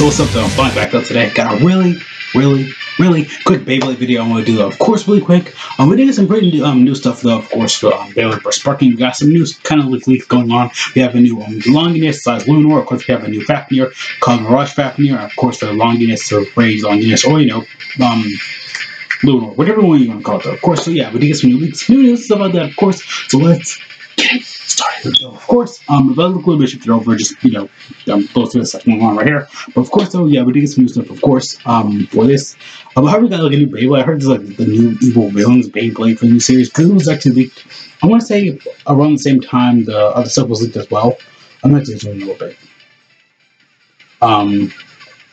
So what's up though, I'm finally back up today. Got a really quick Beyblade video I want to do, of course, really quick. We did get some great new stuff though, of course, for Beyblade for Sparking. We got some new kind of leaks going on. We have a new Longinus size Lunar, of course. We have a new Fafnir called Mirage Fafnir, and of course the Longinus or Rage Longinus, or you know, Lunar, whatever one you want to call it though, of course. So yeah, we did get some new leaks, new news stuff like that, of course. So let's get started. So of course, if I look a little bit shifted over, just you know, close to this section going on right here. But of course, though, yeah, we did get some new stuff, of course, for this. I heard we got like a new Beyblade. I heard there's like the new Evil Villains Beyblade for the new series, because it was actually leaked, I want to say around the same time the other stuff was leaked as well. I'm not just doing a little bit. Like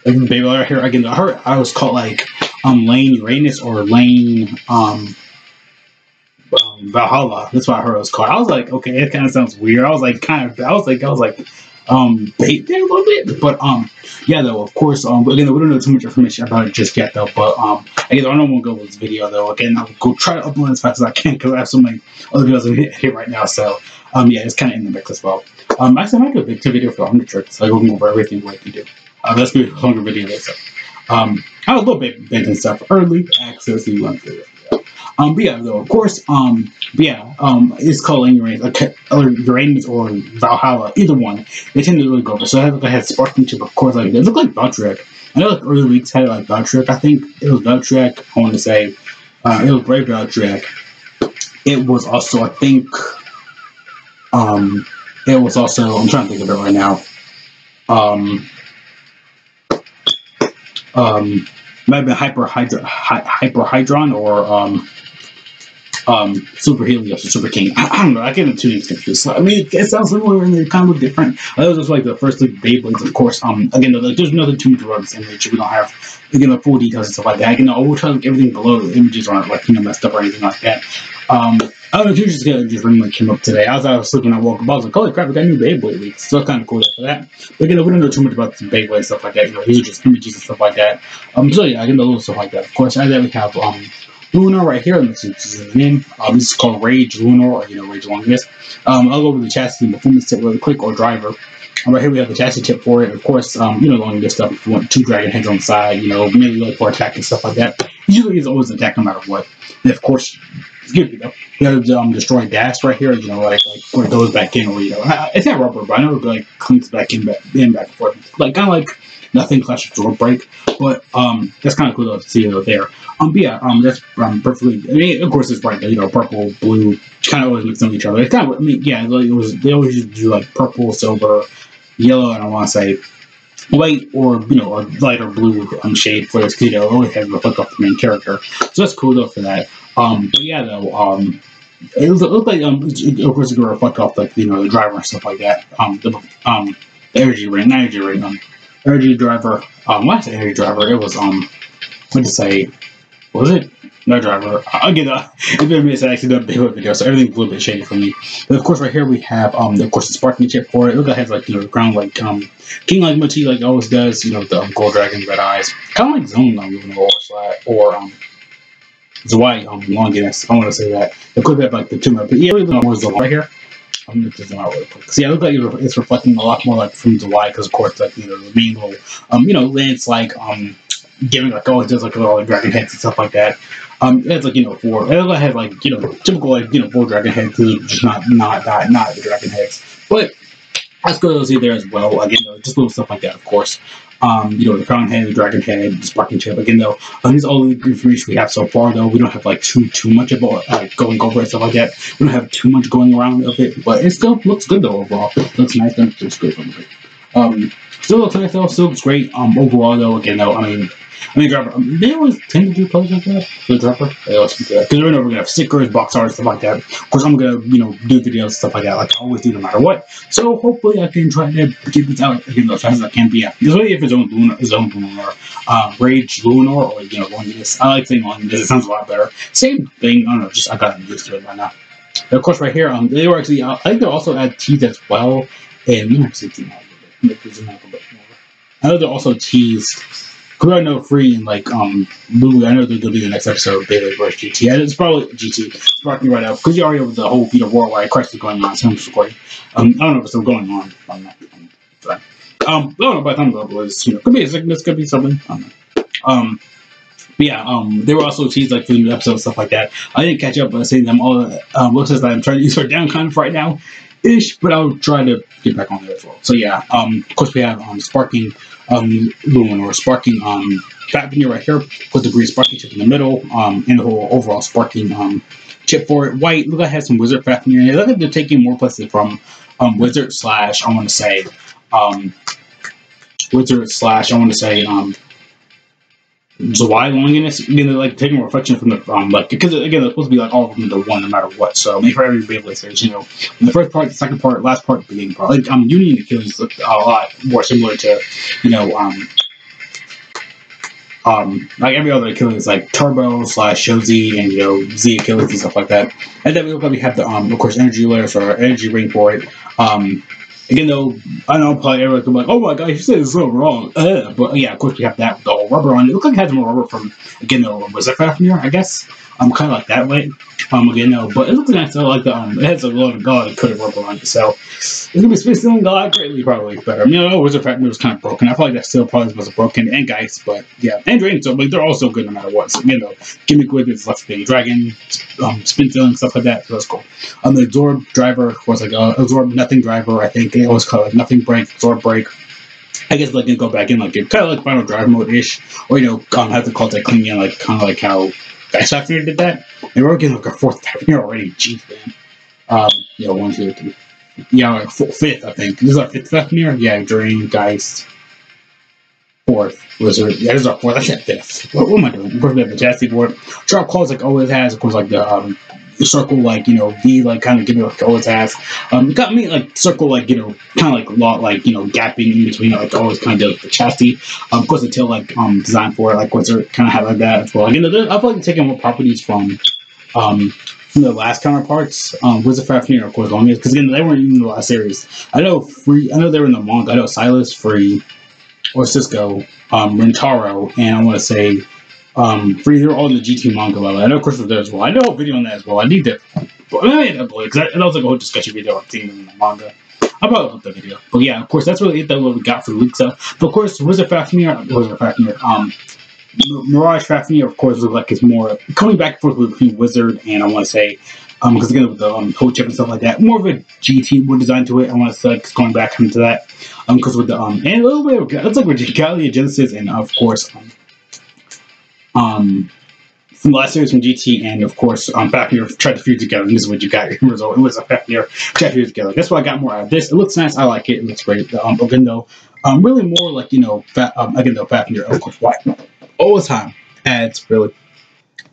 the Beyblade right here, again, I heard I was called like Lane Uranus or Lane Valhalla. That's what I heard it was called. I was like, okay, it kind of sounds weird. I was like, bait there a little bit, but yeah, though, of course, again, we don't know too much information about it just yet, though. But again, I don't want to go with this video, though. Again, I'll go try to upload as fast as I can, because I have so many other videos I hit, right now. So yeah, it's kind of in the mix as well. Actually, I might do a big video for 100 tricks. Like, we'll go over everything what you do. Let's do a 100 video later. I had a little bit bent and stuff early access. You want to but yeah, though, of course, it's called Uranus or Valhalla, either one. They tend to really go over. So I had Sparking Chip, of course, like, they look like Daltric. I know, like, early weeks had, like, Daltric. I think it was Daltric, I want to say. It was Brave Daltric. It was also, I think, it was also, I'm trying to think of it right now. Might have been Hyper Hydron or Super Helios or Super King. I don't know. I get the two names confused. So, I mean, it sounds similar and they kind of look different. That was just like the first league Beyblades, of course. Again, though, there's nothing too much about this image. We don't have, again, the full details and stuff like that. Again, though, we'll tell like, everything below the images aren't like, you know, messed up or anything like that. I don't know, just randomly came up today. As I was sleeping, I woke up. I was like, holy crap, we got new Beyblade leaks. So kind of cool after that. But again, we don't know too much about the Beyblade and stuff like that. You know, these are just images and stuff like that. So yeah, I can know little stuff like that. Of course, and then we have Lunar right here. This is the name. This is called Rage Lunar, or you know, Rage Longinus. I'll go over the chassis and performance tip really quick, or driver. Right here we have the chassis tip for it. Of course, you know, along this stuff, if you want two dragon heads on the side, you know, maybe look for attack and stuff like that. Usually it's always an attack no matter what. And of course, excuse me, though, you have the destroy dash right here, you know, like where it goes back in, or you know, it's not rubber, but I know it like clinks back in, back and forth. Like kind of like nothing clashes or break, but that's kind of cool though, to see though there. But yeah, that's perfectly. I mean, of course, it's bright. You know, purple, blue, kind of always mix on each other. It's kind of, I mean, yeah, it was, they always used to do like purple, silver, yellow, and I want to say white, or you know, a lighter blue shade for this. You know, always have to hook up the main character. So that's cool though for that. But yeah, though, it looked like of course it's gonna reflect off like you know the driver and stuff like that. The energy ring, not energy ring, energy driver. Last energy driver, it was what to say. Was it? No driver. Again, it's been a minute since I actually done a Beyblade video, so everything's a little bit shady for me. But of course, right here we have, of course, the Sparking Chip for it. Look, it has like, you know, the ground, like, King like Mochi, like, always does, you know, the Gold Dragon, Red Eyes. Kind of like Zone, or, Zawai, Longinus. I want to say that. It could have, like, the two more, but yeah, really, was the right here. I'm going to zoom out really quick. So yeah, it looks like it's reflecting a lot more, like, from Zawai, because, of course, like, you know, the main little, you know, Lance, like, giving like all it does like with all the dragon heads and stuff like that. It's like you know four. It has like you know typical like you know four dragon heads, just not the dragon heads. But let's go to see there as well. Again, though, just little stuff like that, of course. You know the crown head, the dragon head, the Sparking Chip. Again, though, these are all the information we have so far. Though we don't have like too much about going over and stuff like that. We don't have too much going around of it, but it still looks good though overall. It looks nice and looks good from it. Still looks nice though. Still looks great. Overall though, again though, I mean, Dropper, they always tend to do posts like that, the Dropper, they always do that, because we're never going to have stickers, box art, stuff like that. Of course, I'm going to, you know, do videos, stuff like that, like I always do no matter what, so hopefully I can try to get this out, again, as fast as I can be out. This way, if it's on Lunar, Rage Lunar, or, you know, Longinus, I like saying Longinus, it sounds a lot better. Same thing, I don't know, just, I got used to it right now. And of course, right here, they were actually, I think they also add teeth as well, and we actually zoom out a little bit, I know they're also teased. Because I know Free and like Lulu, I know there's gonna be the next episode of Beyblade vs GT. And it's probably GT. It's probably right now because you already have the whole Beat of Worldwide crisis going on. So I'm just recording. I don't know if it's still going on. I don't know about Thunderbolt was, you know, could be a sickness, could be something. I don't know. But yeah, they were also teased like for the new episode, stuff like that. I didn't catch up, but I seen them all. Looks as I'm trying to use for down kind of right now, ish. But I'll try to get back on there as well. So yeah, of course we have Sparking Lumen or Sparking Fafnir right here with the green Sparking chip in the middle. And the whole overall Sparking chip for it. White. Look, I had some Wizard Fafnir. It looks like they're taking more places from Wizard slash I want to say Wizard slash I want to say Zawai Longinus, you know, like taking reflection from the like because again they're supposed to be like all of them into one no matter what. So I mean for every Beyblade series, you know, the first part, the second part, last part, the beginning part. Like Union Achilles look a lot more similar to, you know, like every other Achilles, like Turbo slash Show-Z and you know Z Achilles and stuff like that. And then we look like we have the of course energy layer for our energy ring for it. Again, though, I know probably everyone's gonna be like, oh my god, you said it's so wrong. But yeah, of course, we have that with the whole rubber on it. It looks like it has more rubber from, again, though, was that craft mirror, I guess? Kind of like that way. Again, though, but it looks nice, though, like the, it has a lot of God and could have rubber on it, so it's gonna be spacing a lot greatly, probably better. I mean, I know Wizard Fafnir was kind of broken. I feel like that still probably wasn't broken, and guys, but yeah, and Dragon, so like, they're also good no matter what. So, you know, gimmick with it's left thing, Dragon, spin filling, stuff like that, so that's cool. The Absorb Driver was like Absorb Nothing Driver, I think. They always call it like, Nothing Break, Absorb Break. I guess like they go back in like kind of like Final Drive mode ish, or you know, have to call it like cleaning in, like kind of like how Dice Fafnir did that. They were getting like a fourth Fafnir already, jeez man. Yeah, 1, 2, 3. Yeah, like fifth, I think. This is our fifth Fafnir. Yeah, Drain, Geist, fourth Wizard. Yeah, this is our fourth. I said fifth. What am I doing? Of course, we have the Chassis board. Drop Calls like always has, of course, like the circle like, you know, V like kind of give me like always has. It got me like circle like, you know, kind of like a lot like, you know, gapping in between like always kind of the chassis. Of course the tail like designed for it, like Wizard kind of had like that as well. Like, you know, I feel like taking more properties from the last counterparts, Wizard Fafnir of course Longinus, because again they weren't even in the last series. I know they were in the manga. I know Silas, Free, or Cisco, Rentaro, and I want to say Free, they're all in the GT manga level. I know Chris was there as well. I know a video on that as well. I need to, but I need to upload it because that was like a whole discussion video I've seen in the manga. I'll probably upload that video. But yeah, of course, that's really it. That's what we got for the week. So, but of course, Wizard Fafnir, Mirage Fafnir, of course, looks like it's more coming back and forth between Wizard and I want to say, because again, with the whole chip and stuff like that, more of a GT wood design to it. I want to say it's going back into that. Because with the, and a little bit of, it's like with Regalia Genesis and of course, from the last series from GT, and of course, Fafnir tried to fuse together, and this is what you got. It was a Fafnir tried to fuse together. That's why I got more out of this. It looks nice. I like it. It looks great. Again, though, really more like, you know, again, though, Fafnir, of course, why? All the time. Ads, really.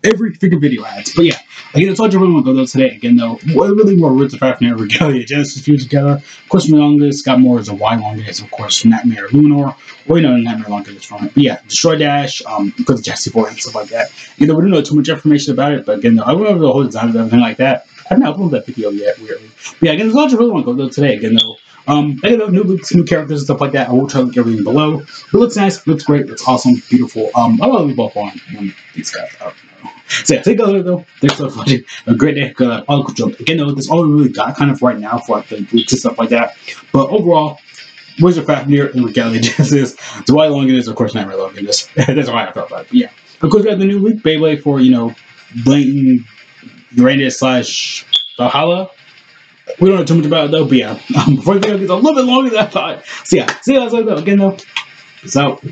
Every freaking video ads. But yeah, again, that's all I really want to go though today. Again, though, really more roots of Fafnir, Regalia, Genesis fused together. Of course, Longinus got more as a Y Longinus, of course, from Nightmare Lunar, or you know, Nightmare Longinus from it. But yeah, Destroy Dash, because of Jesse Boy and stuff like that. You know, we don't know too much information about it, but again, though, I went over the whole design of everything like that. I haven't uploaded that video yet, weirdly. But yeah, again, that's all I really want to go though today. Again, though, I know new looks, new characters and stuff like that. I will try to link everything below. It looks nice, looks great, looks awesome, beautiful. I love the both on these guys. I don't know. So yeah, take a look though. Thanks for watching. A great day. All cool jokes. Again though, that's all we really got kind of right now for like the boots and stuff like that. But overall, Wizard Fafnir and Regalia Genesis. Dwight Longinus, of course, Nightmare Longinus. That's why I felt about it. But yeah. Of course we have the new leak Beyblade for, you know, Lane Uranus slash Valhalla. We don't know too much about it though, but yeah. Before the video gets a little bit longer than I thought. So yeah, see you guys later though. Again though, it's out.